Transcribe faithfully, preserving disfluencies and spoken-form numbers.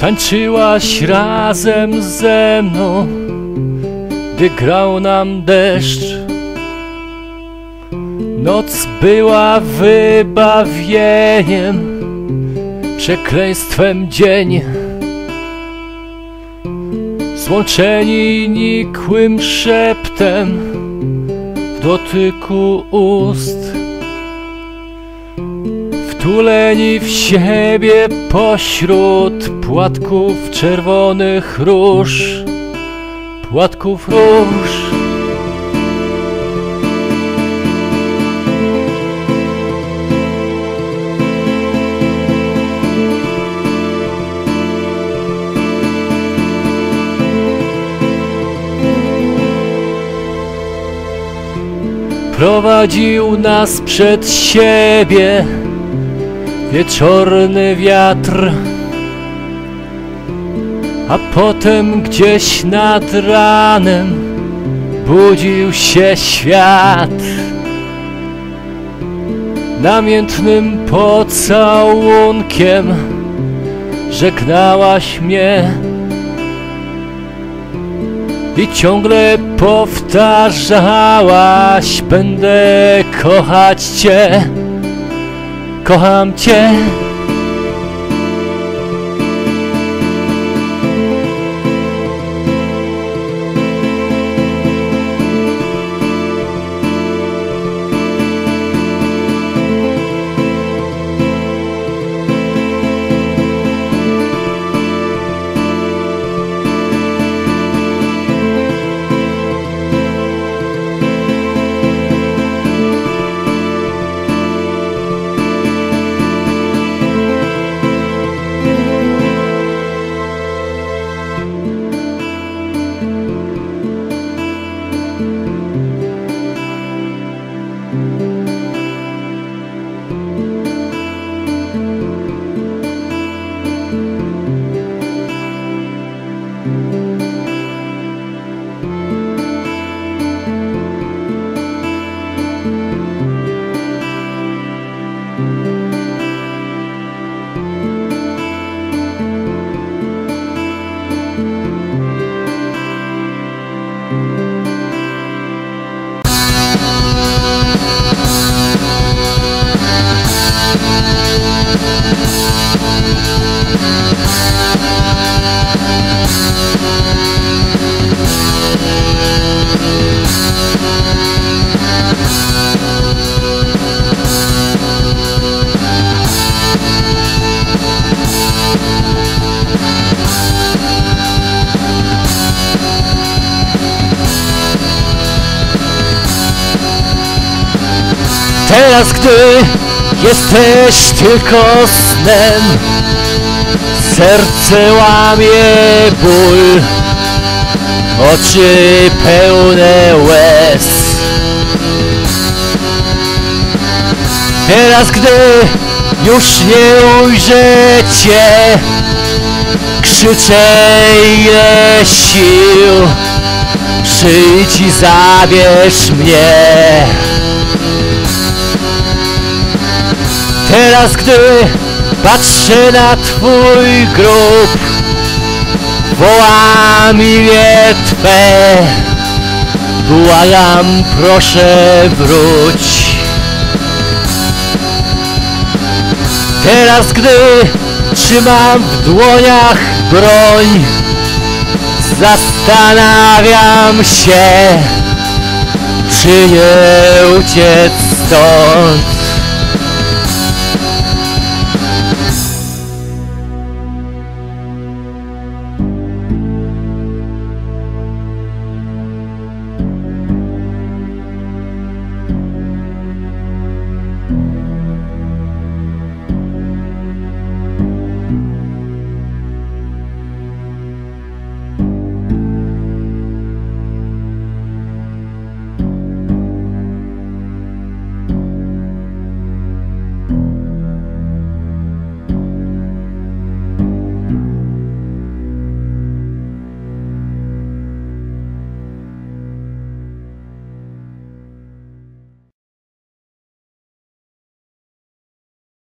Tańczyłaś razem ze mną, gdy grał nam deszcz. Noc była wybawieniem, przekleństwem dzień. Złączeni nikłym szeptem w dotyku ust, wtuleni w siebie pośród płatków czerwonych róż, płatków róż. Prowadził nas przed siebie wieczorny wiatr, a potem gdzieś nad ranem budził się świat. Namiętnym pocałunkiem żegnałaś mnie i ciągle powtarzałaś: będę kochać Cię, kocham Cię. Teraz, gdy jesteś tylko snem, serce łamie ból, oczy pełne łez. Teraz, gdy już nie ujrzę Cię, krzyczę ile sił: przyjdź i zabierz mnie. Teraz, gdy patrzę na Twój grób, wołam imię Twe, błagam, proszę wróć. Teraz, gdy trzymam w dłoniach broń, zastanawiam się, czy nie uciec stąd.